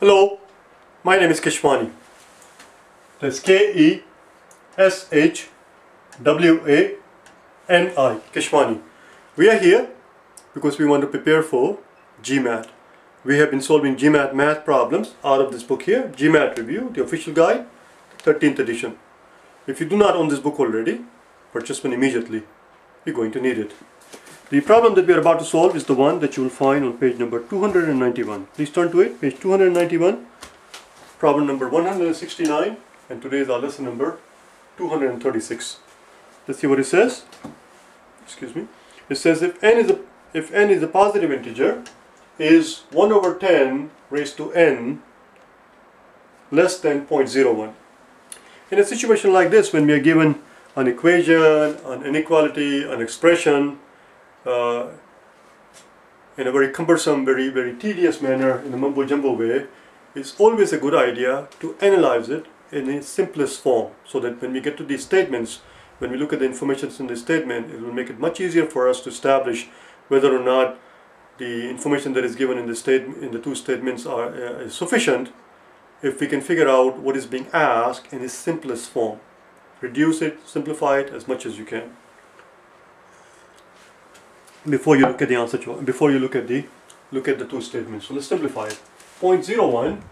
Hello, my name is Keshwani. That's K-E-S-H-W-A-N-I, Keshwani. We are here because we want to prepare for GMAT. We have been solving GMAT math problems out of this book here, GMAT Review, the official guide, 13th edition. If you do not own this book already, purchase one immediately. You're going to need it. The problem that we are about to solve is the one that you will find on page number 291. Please turn to it, page 291, problem number 169, and today is our lesson number 236. Let's see what it says. Excuse me. It says if n is a positive integer, is 1 over 10 raised to n less than 0.01. In a situation like this, when we are given an equation, an inequality, an expression, in a very cumbersome, very tedious manner, in a mumbo-jumbo way, it's always a good idea to analyze it in its simplest form, so that when we get to these statements, when we look at the information in the statement, it will make it much easier for us to establish whether or not the information that is given in the two statements is sufficient, if we can figure out what is being asked in its simplest form. Reduce it, simplify it as much as you can before you look at the answer, before you look at the two statements. So let's simplify it. 0.01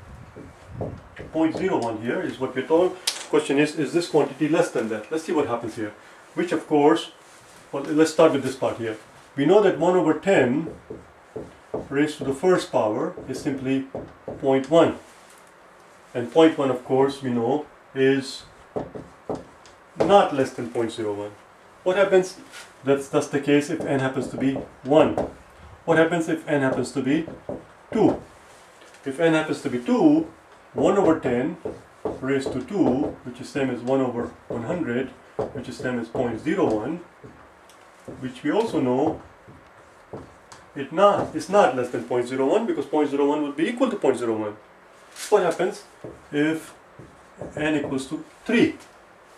here is what we're told. Question is this quantity less than that? Let's see what happens here. Which, of course, well, let's start with this part here. We know that 1 over 10 raised to the first power is simply 0.1, and 0.1, of course, we know is not less than 0.01. What happens? That's the case if n happens to be 1. What happens if n happens to be 2? If n happens to be 2, 1 over 10 raised to 2, which is same as 1 over 100, which is same as 0.01, which we also know it's not less than 0.01, because 0.01 would be equal to 0.01. What happens if n equals to 3?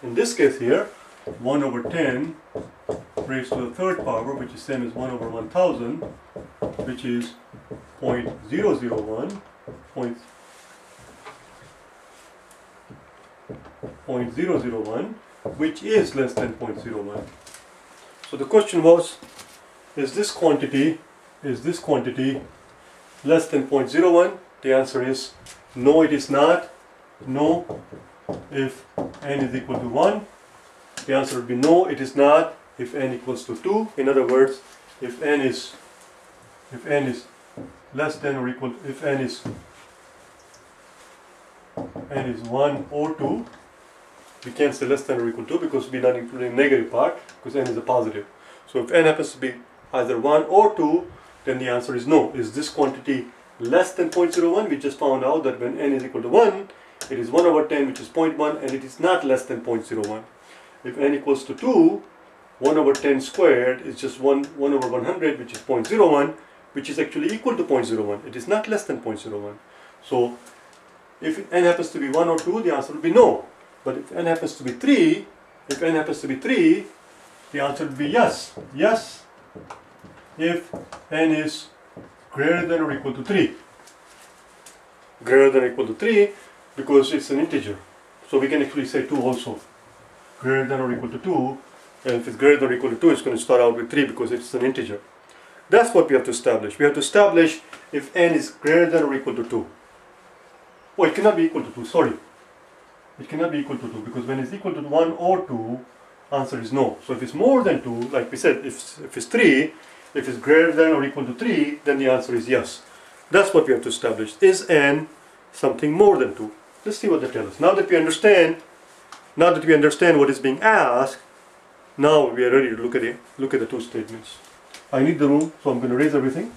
In this case here, 1 over 10 raised to the third power, which is same as 1 over 1000, which is 0.001, which is less than 0.01. So the question was, is this quantity less than 0.01? The answer is no, it is not. No, if n is equal to 1. The answer would be no, it is not, if n equals to 2. In other words, if n is less than or equal to, if n is 1 or 2, we can't say less than or equal to, because we're not including the negative part, because n is a positive. So if n happens to be either 1 or 2, then the answer is no. Is this quantity less than 0.01? We just found out that when n is equal to 1, it is 1 over 10, which is 0.1, and it is not less than 0.01. If n equals to 2, 1 over 10 squared is just 1 over 100, which is 0.01, which is actually equal to 0.01. It is not less than 0.01. So if n happens to be 1 or 2, the answer would be no. But if n happens to be 3, the answer would be yes. Yes, if n is greater than or equal to 3. Greater than or equal to 3, because it's an integer. So we can actually say 2 also. Greater than or equal to 2, and if it's greater than or equal to 2, it's going to start out with 3, because it's an integer. That's what we have to establish. We have to establish if n is greater than or equal to 2. Oh, it cannot be equal to 2, sorry. It cannot be equal to 2, because when it's equal to 1 or 2, answer is no. So if it's more than 2, like we said, if it's 3, if it's greater than or equal to 3, then the answer is yes. That's what we have to establish. Is n something more than 2? Let's see what they tell us. Now that we understand what is being asked, now we are ready to look at the two statements. I need the room, so I'm going to erase everything.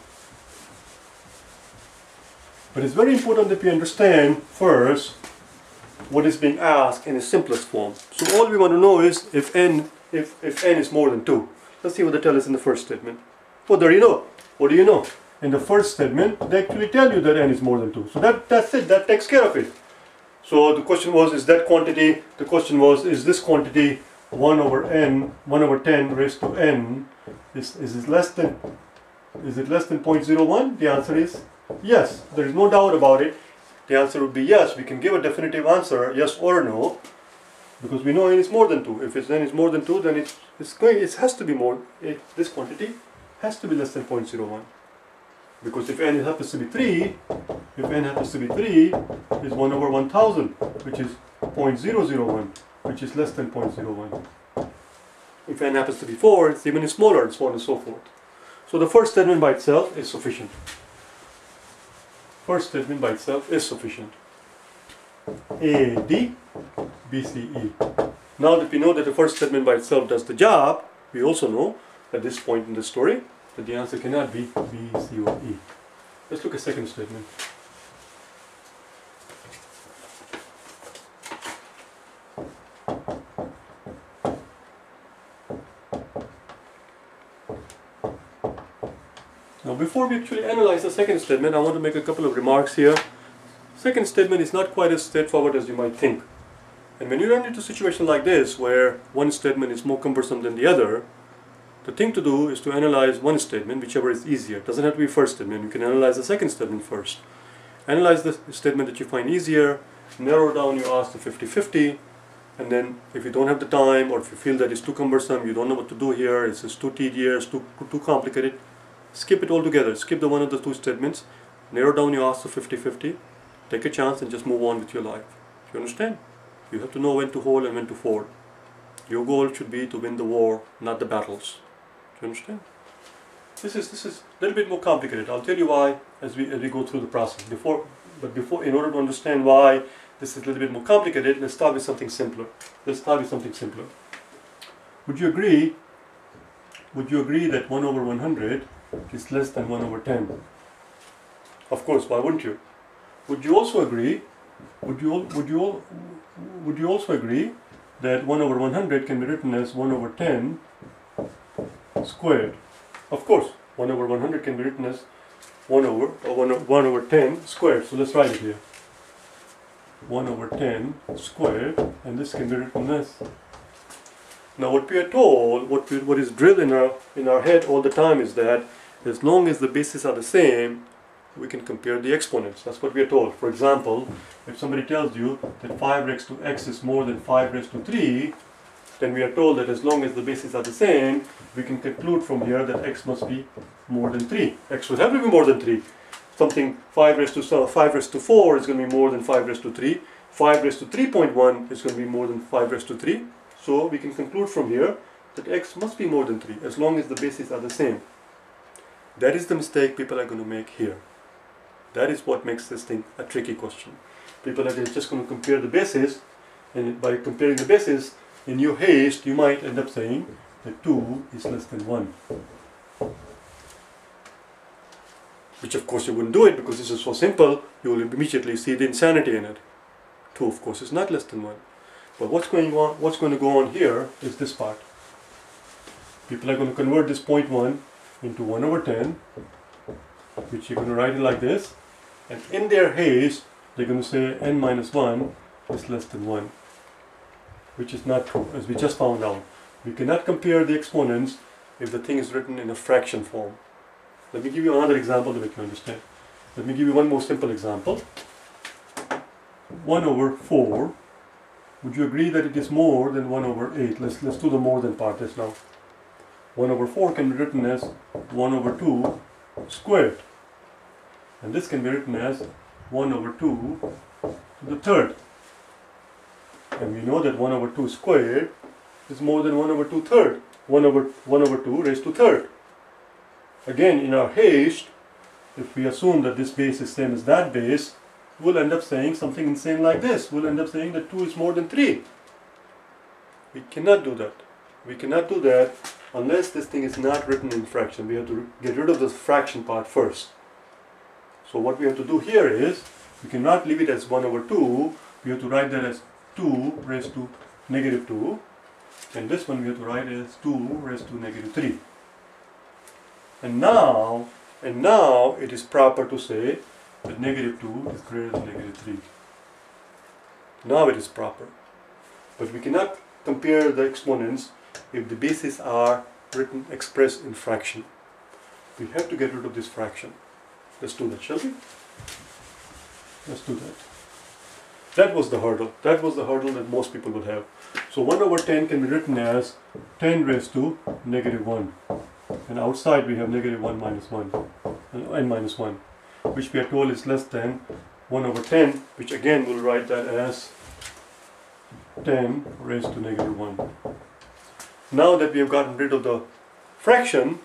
But it's very important that we understand first what is being asked in its simplest form. So all we want to know is if n is more than 2. Let's see what they tell us in the first statement. Well, there you know. What do you know? In the first statement, they actually tell you that n is more than 2. So that's it. That takes care of it. So the question was, is this quantity 1 over 10 raised to n, is it less than 0.01? The answer is yes. There is no doubt about it. The answer would be yes. We can give a definitive answer, yes or no, because we know n is more than 2. If it's n is more than 2, then it has to be more. This quantity has to be less than 0.01. Because if n happens to be 3, is 1 over 1000, which is 0.001, which is less than 0.01. If n happens to be 4, it's even smaller, and so on and so forth. So the first statement by itself is sufficient. A, D, B, C, E. Now that we know that the first statement by itself does the job, we also know at this point in the story that the answer cannot be B, C, or E. Let's look at the second statement. Now before we actually analyze the second statement, I want to make a couple of remarks here. Second statement is not quite as straightforward as you might think. And when you run into a situation like this, where one statement is more cumbersome than the other, the thing to do is to analyze one statement, whichever is easier. It doesn't have to be first statement. You can analyze the second statement first. Analyze the statement that you find easier, narrow down your ask to 50-50, and then if you don't have the time, or if you feel that it's too cumbersome, you don't know what to do here, it's just too tedious, too complicated, skip it altogether. Skip the one of the two statements, narrow down your ask to 50-50, take a chance and just move on with your life. You understand? You have to know when to hold and when to fold. Your goal should be to win the war, not the battles. You understand? This is a little bit more complicated. I'll tell you why as we go through the process. In order to understand why this is a little bit more complicated, let's start with something simpler. Would you agree that 1 over 100 is less than 1 over 10? Of course, why wouldn't you? Would you also agree that 1 over 100 can be written as 1 over 10 squared? Of course, 1 over 100 can be written as 1 over 10 squared. So let's write it here. 1 over 10 squared, and this can be written as. Now what we are told, what is drilled in our head all the time is that as long as the bases are the same, we can compare the exponents. That's what we are told. For example, if somebody tells you that 5 raised to x is more than 5 raised to 3, then we are told that as long as the bases are the same, we can conclude from here that x must be more than 3. X would have to be more than 3. Something 5 raised to 4 is going to be more than 5 raised to 3. 5 raised to 3.1 is going to be more than 5 raised to 3. So we can conclude from here that x must be more than 3 as long as the bases are the same. That is the mistake people are going to make here. That is what makes this thing a tricky question. People are just going to compare the bases, and by comparing the bases, in your haste, you might end up saying that 2 is less than 1. Which of course you wouldn't do it, because this is so simple, you will immediately see the insanity in it. 2 of course is not less than 1. But what's going to go on here is this part. People are going to convert this 0.1 into 1 over 10, which you're going to write it like this, and in their haste they're going to say n minus 1 is less than 1, which is not true, as we just found out. We cannot compare the exponents if the thing is written in a fraction form. Let me give you another example to make you understand. Let me give you one more simple example. 1 over 4, would you agree that it is more than 1 over 8? Let's do the more than part this now. 1 over 4 can be written as 1 over 2 squared, and this can be written as 1 over 2 to the third, and we know that 1 over 2 squared is more than 1 over 2 third, 1 over 2 raised to third. Again, in our haste, if we assume that this base is same as that base, we'll end up saying something insane like this. We'll end up saying that 2 is more than 3. We cannot do that. We cannot do that unless this thing is not written in fraction. We have to get rid of the fraction part first. So what we have to do here is, we cannot leave it as 1 over 2. We have to write that as 2 raised to negative 2. And this one we have to write as 2 raised to negative 3. And now it is proper to say that negative 2 is greater than negative 3. Now it is proper. But we cannot compare the exponents if the bases are written expressed in fraction. We have to get rid of this fraction. Let's do that, shall we? Let's do that. That was the hurdle. That was the hurdle that most people would have. So 1 over 10 can be written as 10 raised to negative 1. And outside we have negative 1 minus 1. N minus 1. Which we are told is less than 1 over 10. Which again we'll write that as 10 raised to negative 1. Now that we have gotten rid of the fraction,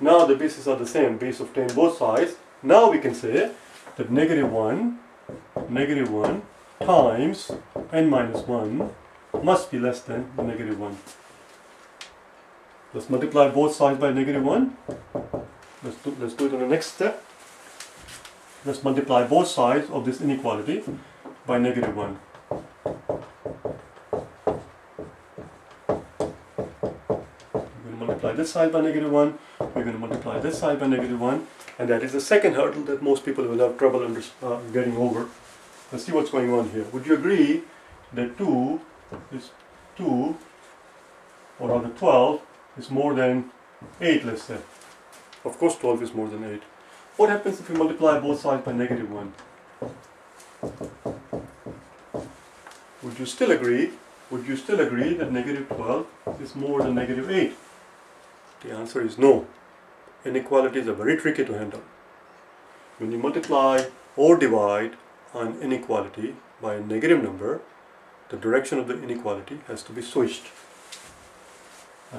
now the bases are the same. Base of 10 both sides. Now we can say that negative 1 times n minus 1 must be less than negative 1. Let's multiply both sides by negative 1. Let's do it on the next step. Let's multiply both sides of this inequality by negative 1. We're going to multiply this side by negative 1. We're going to multiply this side by negative 1. And that is the second hurdle that most people will have trouble getting over. Let's see what's going on here. Would you agree that 2 or rather 12 is more than 8, let's say? Of course 12 is more than 8. What happens if you multiply both sides by negative 1? Would you still agree that negative 12 is more than negative 8? The answer is no. Inequalities are very tricky to handle. When you multiply or divide an inequality by a negative number, the direction of the inequality has to be switched.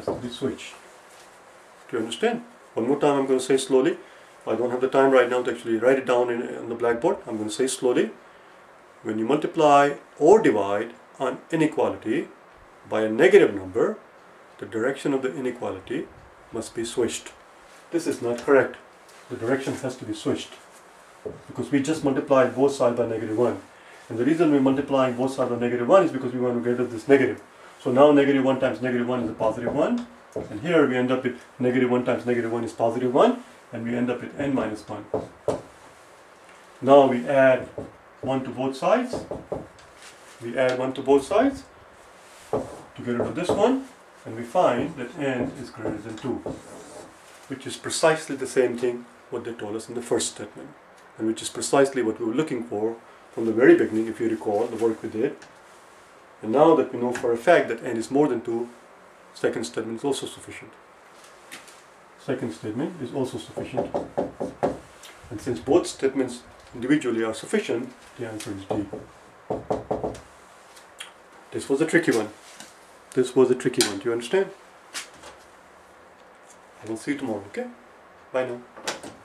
Do you understand? One more time I'm going to say slowly. I don't have the time right now to actually write it down on the blackboard. I'm going to say slowly. When you multiply or divide an inequality by a negative number, the direction of the inequality must be switched. This is not correct. The direction has to be switched. Because we just multiplied both sides by negative 1. And the reason we're multiplying both sides by negative 1 is because we want to get rid of this negative. So now negative 1 times negative 1 is a positive 1. And here we end up with negative 1 times negative 1 is positive 1. And we end up with n minus 1. Now we add 1 to both sides. To get rid of this one. And we find that n is greater than 2. Which is precisely the same thing what they told us in the first statement. And which is precisely what we were looking for from the very beginning, if you recall the work we did. And now that we know for a fact that n is more than 2, second statement is also sufficient. And since both statements individually are sufficient, the answer is D. This was a tricky one. Do you understand? I will see you tomorrow, okay? Bye now.